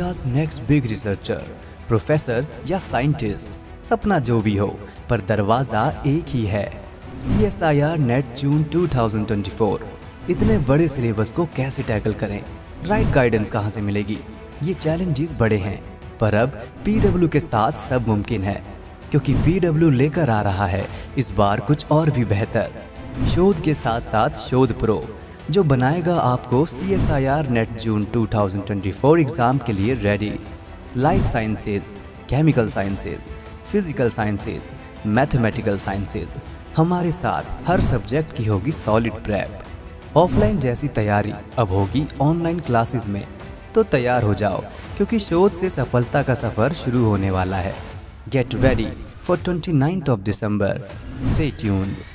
India's next big researcher, professor या scientist, सपना जो भी हो पर दरवाज़ा एक ही है। CSIR NET June 2024। इतने बड़े सिलेबस को कैसे टैकल करें, राइट गाइडेंस कहां से मिलेगी, ये चैलेंजेस बड़े हैं पर अब PW के साथ सब मुमकिन है क्योंकि PW लेकर आ रहा है इस बार कुछ और भी बेहतर। शोध के साथ साथ शोध प्रो जो बनाएगा आपको CSIR नेट जून 2024 एग्ज़ाम के लिए ready. Life sciences, chemical sciences, physical sciences, mathematical sciences, हमारे साथ हर सब्जेक्ट की होगी सॉलिड प्रेप। ऑफलाइन जैसी तैयारी अब होगी ऑनलाइन क्लासेस में, तो तैयार हो जाओ क्योंकि शोध से सफलता का सफ़र शुरू होने वाला है। Get ready for 29th of December। Stay tuned.